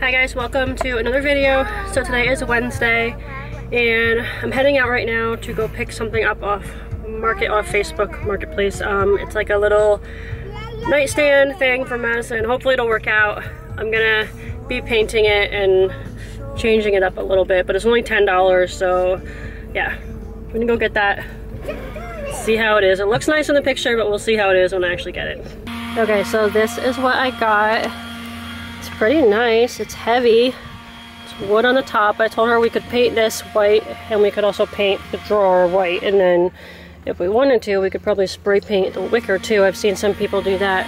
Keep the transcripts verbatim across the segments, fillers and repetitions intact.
Hi guys, welcome to another video. So today is Wednesday and I'm heading out right now to go pick something up off market off Facebook Marketplace. Um, it's like a little nightstand thing for medicine. Hopefully it'll work out. I'm gonna be painting it and changing it up a little bit, but it's only ten dollars, so yeah, I'm gonna go get that, see how it is. It looks nice in the picture, but we'll see how it is when I actually get it. Okay, so this is what I got. It's pretty nice. It's heavy. It's wood on the top. I told her we could paint this white and we could also paint the drawer white, and then if we wanted to we could probably spray paint the wicker too. I've seen some people do that.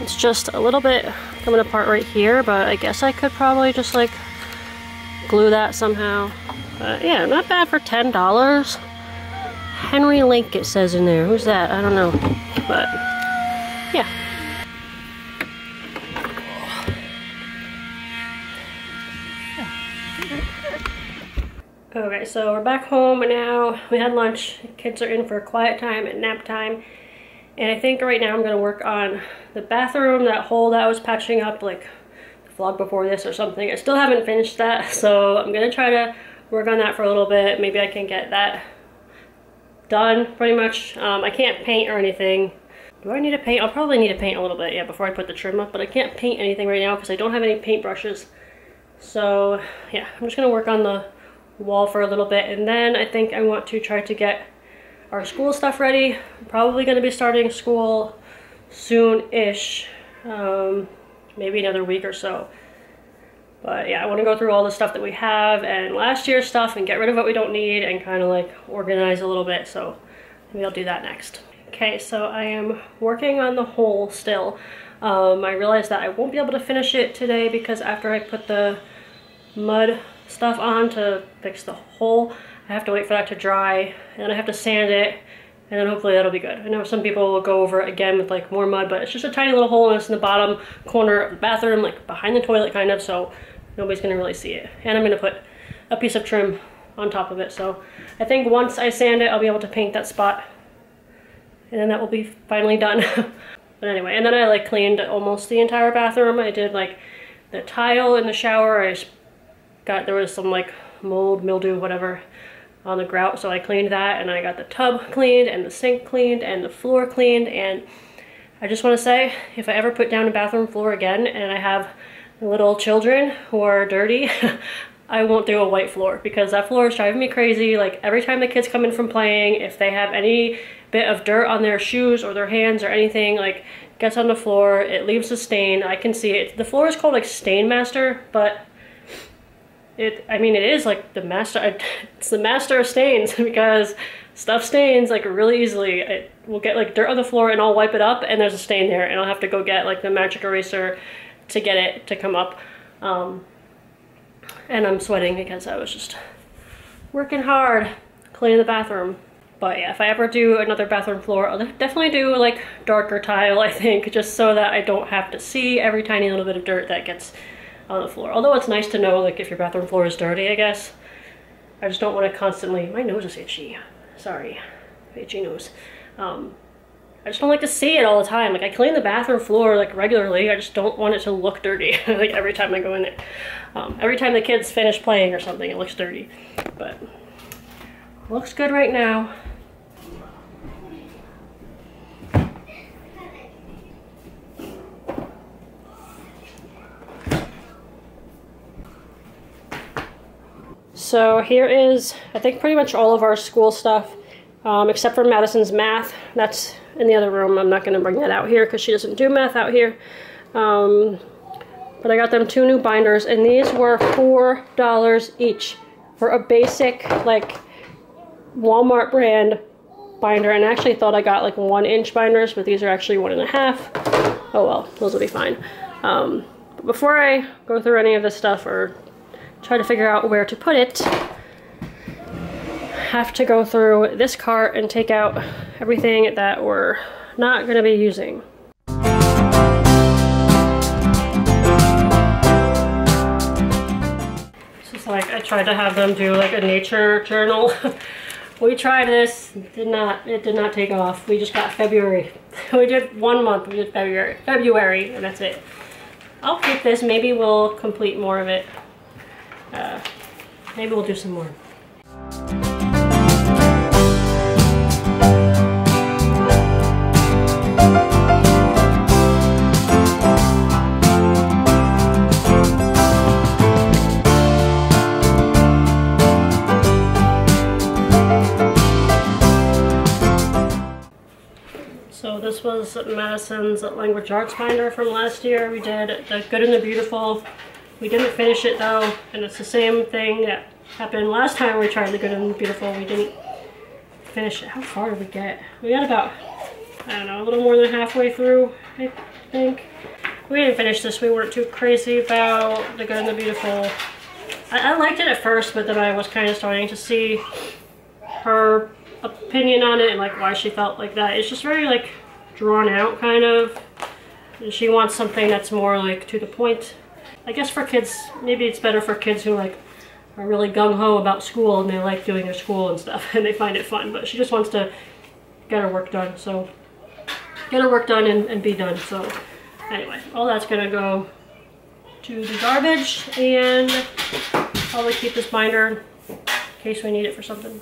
It's just a little bit coming apart right here, but I guess I could probably just like glue that somehow. But yeah, not bad for ten dollars. Henry Link it says in there. Who's that? I don't know. But yeah. Okay, so we're back home now. We had lunch. Kids are in for a quiet time and nap time. And I think right now I'm gonna work on the bathroom, that hole that I was patching up like the vlog before this or something. I still haven't finished that, so I'm gonna try to work on that for a little bit. Maybe I can get that done pretty much. Um, I can't paint or anything. Do I need to paint? I'll probably need to paint a little bit, yeah, before I put the trim up, but I can't paint anything right now because I don't have any paint brushes. So yeah, I'm just gonna work on the wall for a little bit, and then I think I want to try to get our school stuff ready. I'm probably going to be starting school soon-ish, um, maybe another week or so, but yeah, I want to go through all the stuff that we have and last year's stuff and get rid of what we don't need and kind of like organize a little bit, so maybe I'll do that next. Okay, so I am working on the hole still. um, I realized that I won't be able to finish it today because after I put the mud stuff on to fix the hole, I have to wait for that to dry and then I have to sand it, and then hopefully that'll be good. I know some people will go over it again with like more mud, but it's just a tiny little hole and it's in the bottom corner of the bathroom, like behind the toilet kind of, so nobody's gonna really see it. And I'm gonna put a piece of trim on top of it, so I think once I sand it I'll be able to paint that spot and then that will be finally done. But anyway, and then I like cleaned almost the entire bathroom. I did like the tile in the shower. I Got, there was some like mold, mildew, whatever on the grout, so I cleaned that, and I got the tub cleaned and the sink cleaned and the floor cleaned. And I just want to say, if I ever put down a bathroom floor again and I have little children who are dirty, I won't do a white floor because that floor is driving me crazy. Like every time the kids come in from playing, if they have any bit of dirt on their shoes or their hands or anything, like gets on the floor, it leaves a stain. I can see it. The floor is called like Stain Master, but It, I mean, it is like the master, it's the master of stains because stuff stains like really easily. It will get like dirt on the floor and I'll wipe it up and there's a stain there, and I'll have to go get like the magic eraser to get it to come up. Um, and I'm sweating because I was just working hard cleaning the bathroom. But yeah, if I ever do another bathroom floor, I'll definitely do like darker tile, I think, just so that I don't have to see every tiny little bit of dirt that gets on the floor. Although it's nice to know like if your bathroom floor is dirty, I guess. I just don't want to constantly, my nose is itchy, sorry, itchy nose. Um, I just don't like to see it all the time. Like I clean the bathroom floor like regularly, I just don't want it to look dirty like every time I go in there. Um, every time the kids finish playing or something it looks dirty, but looks good right now. So here is, I think, pretty much all of our school stuff, um, except for Madison's math. That's in the other room. I'm not going to bring that out here because she doesn't do math out here. Um, but I got them two new binders, and these were four dollars each for a basic, like, Walmart brand binder. And I actually thought I got, like, one-inch binders, but these are actually one and a half. Oh, well, those will be fine. Um, but before I go through any of this stuff or try to figure out where to put it, have to go through this cart and take out everything that we're not going to be using. It's just like I tried to have them do like a nature journal. We tried this, did not, it did not take off. We just got February. We did one month, we did February, February, and that's it. I'll flip this. Maybe we'll complete more of it. Uh, maybe we'll do some more. So this was Madison's language arts binder from last year. We did The Good and the Beautiful. We didn't finish it though, and it's the same thing that happened last time we tried The Good and the Beautiful. We didn't finish it. How far did we get? We got about, I don't know, a little more than halfway through, I think. We didn't finish this. We weren't too crazy about The Good and the Beautiful. I, I liked it at first, but then I was kind of starting to see her opinion on it and like why she felt like that. It's just very like drawn out kind of, and she wants something that's more like to the point. I guess for kids, maybe it's better for kids who like are really gung-ho about school and they like doing their school and stuff and they find it fun, but she just wants to get her work done, so get her work done and, and be done. So anyway, all that's gonna go to the garbage, and I'll probably keep this binder in case we need it for something.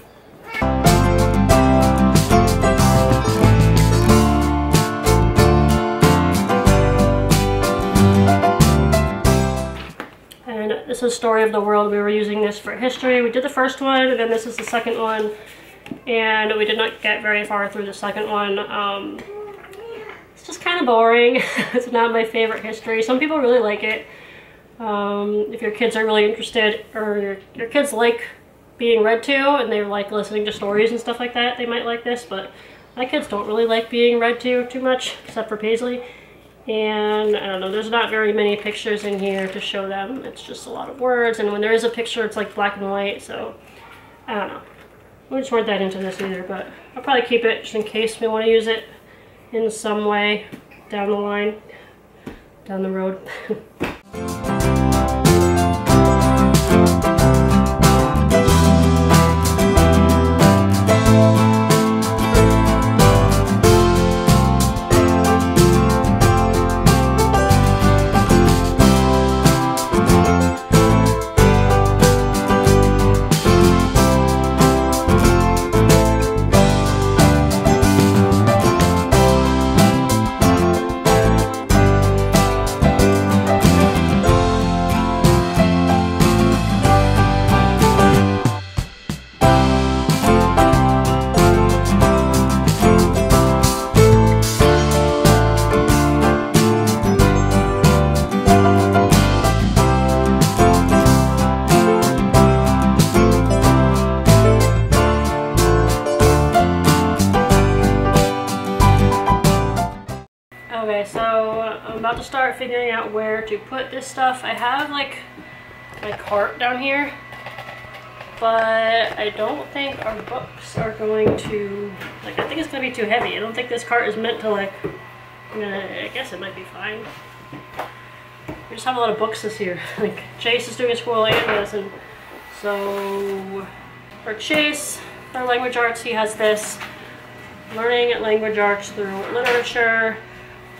This is Story of the World. We were using this for history. We did the first one, and then this is the second one. And we did not get very far through the second one. Um, it's just kind of boring. It's not my favorite history. Some people really like it. Um, if your kids are really interested, or your, your kids like being read to, and they like listening to stories and stuff like that, they might like this. But my kids don't really like being read to too much, except for Paisley. And I don't know, there's not very many pictures in here to show them. It's just a lot of words, and when there is a picture, it's like black and white, so I don't know. We just weren't that into this either, but I'll probably keep it just in case we want to use it in some way down the line, down the road. About to start figuring out where to put this stuff. I have like my cart down here, but I don't think our books are going to, like, I think it's gonna be too heavy. I don't think this cart is meant to, like, you know, I guess it might be fine. We just have a lot of books this year. Like, Chase is doing school and medicine, so for Chase, for language arts, he has this Learning Language Arts Through Literature,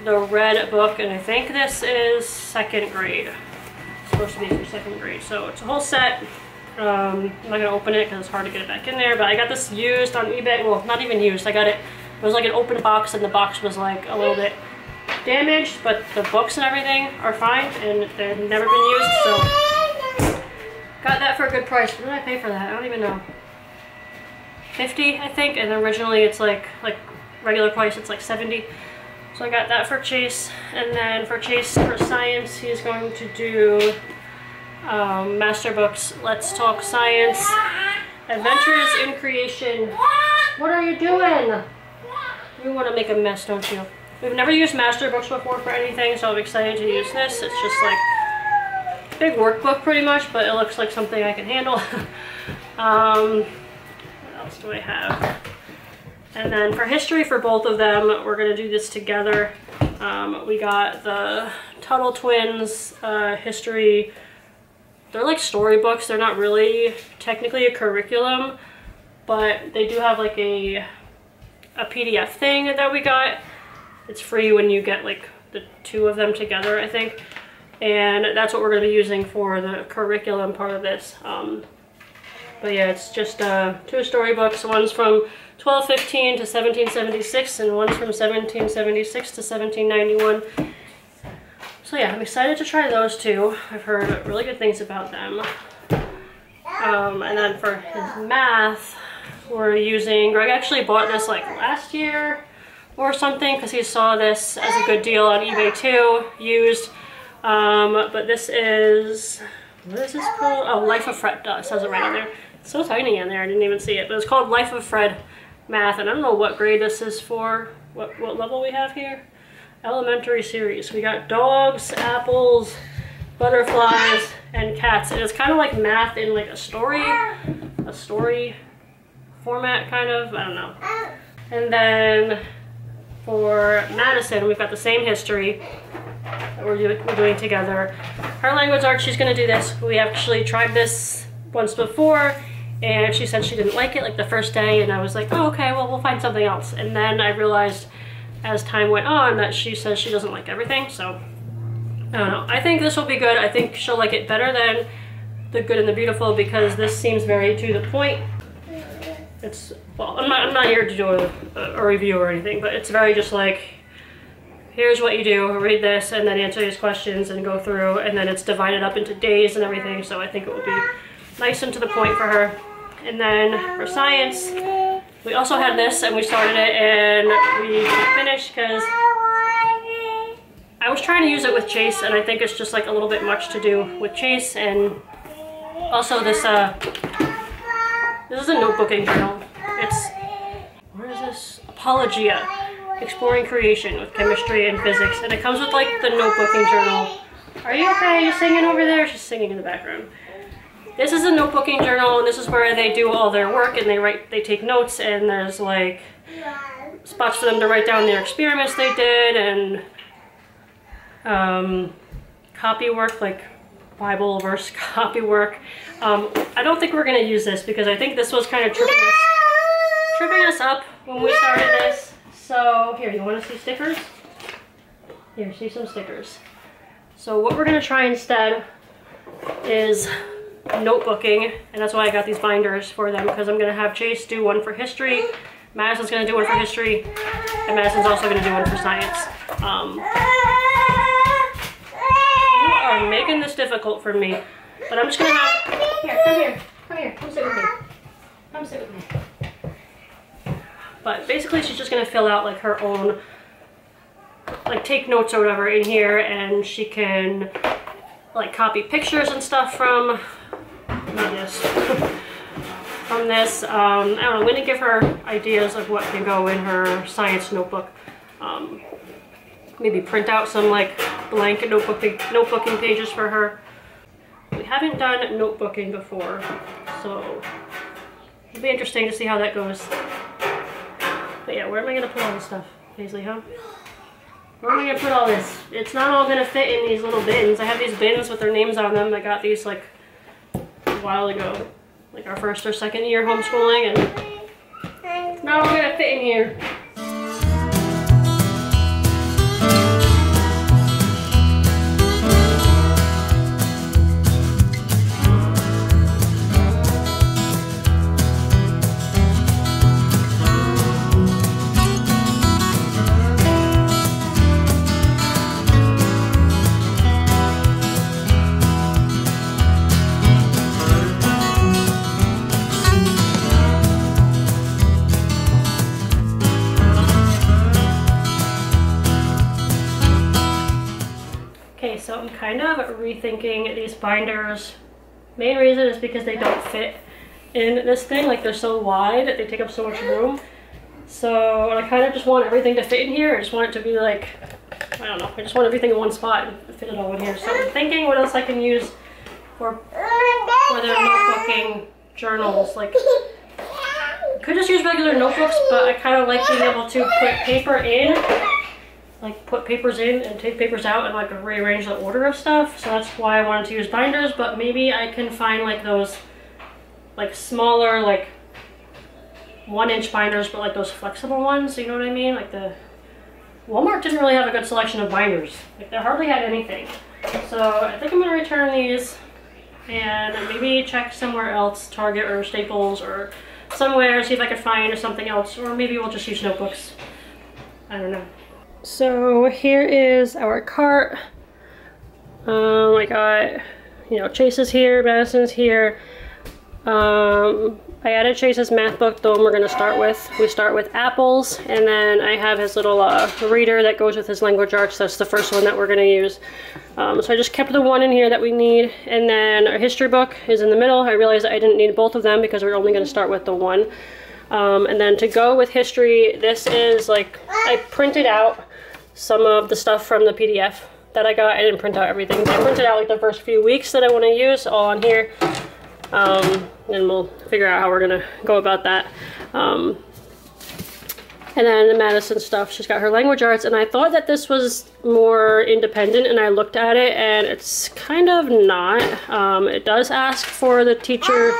the red book, and I think this is second grade. It's supposed to be for second grade, so it's a whole set. Um, I'm not gonna open it because it's hard to get it back in there, but I got this used on eBay. Well, not even used, I got it. It was like an open box, and the box was like a little bit damaged, but the books and everything are fine, and they've never been used, so got that for a good price. What did I pay for that? I don't even know. fifty, I think, and originally it's like, like regular price, it's like seventy. So I got that for Chase, and then for Chase, for science, he's going to do um, Master Books, Let's Talk Science, Adventures in Creation. What are you doing? You want to make a mess, don't you? We've never used Master Books before for anything, so I'm excited to use this. It's just like a big workbook pretty much, but it looks like something I can handle. um, what else do I have? And then for history, for both of them, we're gonna do this together. Um, we got the Tuttle Twins uh, history. They're like storybooks. They're not really technically a curriculum, but they do have like a a P D F thing that we got. It's free when you get like the two of them together, I think. and that's what we're going to be using for the curriculum part of this. Um, but yeah, it's just uh, two storybooks. One's from twelve fifteen to seventeen seventy-six, and one's from seventeen seventy-six to seventeen ninety-one. So yeah, I'm excited to try those two. I've heard really good things about them. Um, and then for his math, we're using, Greg actually bought this like last year or something because he saw this as a good deal on eBay too, used. Um, but this is, what is this called? Oh, Life of Fred. It says it right on there. It's so tiny in there, I didn't even see it. But it's called Life of Fred Math, and I don't know what grade this is for, what, what level we have here. Elementary series. We got dogs, apples, butterflies, and cats. And it's kind of like math in like a story, a story format kind of, I don't know. And then for Madison, we've got the same history that we're doing, we're doing together. Her language arts, she's gonna do this. We actually tried this once before, and she said she didn't like it like the first day, and I was like, oh, okay, well, we'll find something else. And then I realized as time went on that she says she doesn't like everything, so I don't know. I think this will be good. I think she'll like it better than The Good and the Beautiful because this seems very to the point. It's, well, I'm not, I'm not here to do a, a review or anything, but it's very just like, here's what you do, read this, and then answer these questions and go through, and then it's divided up into days and everything, so I think it will be nice and to the point for her. And then for science, we also had this, and we started it, and we finished because I was trying to use it with Chase, and I think it's just like a little bit much to do with Chase. And also this, uh, this is a notebooking journal. It's, where is this? Apologia, Exploring Creation with Chemistry and Physics, and it comes with like the notebooking journal. Are you okay? Are you singing over there? She's singing in the background. This is a notebooking journal, and this is where they do all their work, and they write, they take notes, and there's like spots for them to write down their experiments they did, and um, copy work, like Bible verse copy work. Um, I don't think we're gonna use this because I think this was kind of tripping us, tripping us up when we started this. So here, you wanna see stickers? Here, see some stickers. So what we're gonna try instead is notebooking, and that's why I got these binders for them, because I'm gonna have Chase do one for history, Madison's gonna do one for history, and Madison's also gonna do one for science. Um, you are making this difficult for me, but I'm just gonna have, here, come here, come here, come sit with me, come sit with me. But basically she's just gonna fill out like her own, like take notes or whatever in here, and she can like copy pictures and stuff from this. from this. Um, I don't know, we didn't give her ideas of what can go in her science notebook. Um, maybe print out some like blank notebook, notebooking pages for her. We haven't done notebooking before, so it'll be interesting to see how that goes. But yeah, where am I going to put all this stuff, Paisley, huh? Where am I going to put all this? It's not all going to fit in these little bins. I have these bins with their names on them. I got these like a while ago, like our first or second year homeschooling, and it's not all going to fit in here. So I'm kind of rethinking these binders. Main reason is because they don't fit in this thing. Like they're so wide, they take up so much room. So I kind of just want everything to fit in here. I just want it to be like, I don't know. I just want everything in one spot and fit it all in here. So I'm thinking what else I can use for, for their notebooking journals. Like, I could just use regular notebooks, but I kind of like being able to put paper in, like put papers in and take papers out and like rearrange the order of stuff. So that's why I wanted to use binders, but maybe I can find like those like smaller, like one inch binders, but like those flexible ones, you know what I mean? Like the Walmart didn't really have a good selection of binders. Like they hardly had anything. So I think I'm going to return these and maybe check somewhere else, Target or Staples or somewhere, see if I could find something else, or maybe we'll just use notebooks. I don't know. So here is our cart. Um, I got, you know, Chase's here, Madison's here. Um, I added Chase's math book, the one we're going to start with. We start with apples, and then I have his little uh, reader that goes with his language arts. That's the first one that we're going to use. Um, so I just kept the one in here that we need, and then our history book is in the middle. I realized that I didn't need both of them because we're only going to start with the one. Um, and then to go with history, this is like, I printed out some of the stuff from the P D F that I got. I didn't print out everything. I printed out like the first few weeks that I want to use all on here. Um, and we'll figure out how we're gonna go about that. Um, and then the Madison stuff, she's got her language arts, and I thought that this was more independent, and I looked at it and it's kind of not. Um, it does ask for the teacher,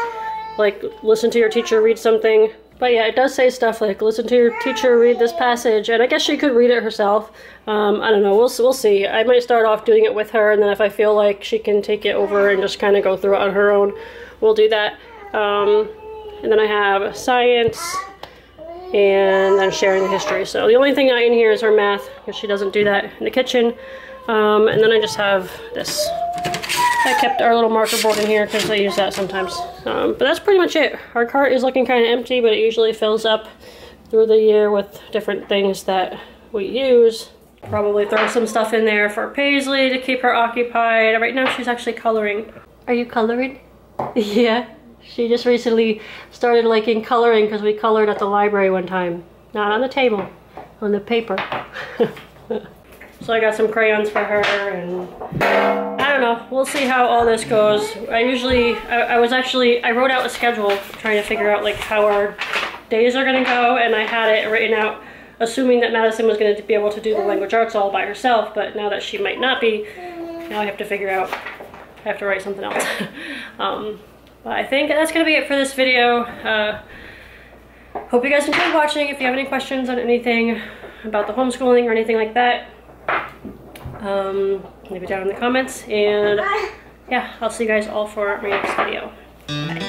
like listen to your teacher read something, but yeah, it does say stuff like listen to your teacher read this passage, and I guess she could read it herself. Um, I don't know, we'll, we'll see. I might start off doing it with her, and then if I feel like she can take it over and just kind of go through it on her own, we'll do that. Um, and then I have science and then sharing the history. So the only thing not in here is her math because she doesn't do that in the kitchen. Um, and then I just have this. I kept our little marker board in here because I use that sometimes. Um, but that's pretty much it. Our cart is looking kind of empty, but it usually fills up through the year with different things that we use. Probably throw some stuff in there for Paisley to keep her occupied. Right now she's actually coloring. Are you coloring? Yeah, she just recently started liking coloring because we colored at the library one time. Not on the table, on the paper. So I got some crayons for her, and I don't know, we'll see how all this goes. I usually, I, I was actually, I wrote out a schedule trying to figure out like how our days are gonna go, and I had it written out assuming that Madison was gonna be able to do the language arts all by herself, but now that she might not be, now I have to figure out I have to write something else. um, but I think that's gonna be it for this video. Uh, hope you guys enjoyed watching. If you have any questions on anything about the homeschooling or anything like that, um, leave it down in the comments. And yeah, I'll see you guys all for my next video. Bye.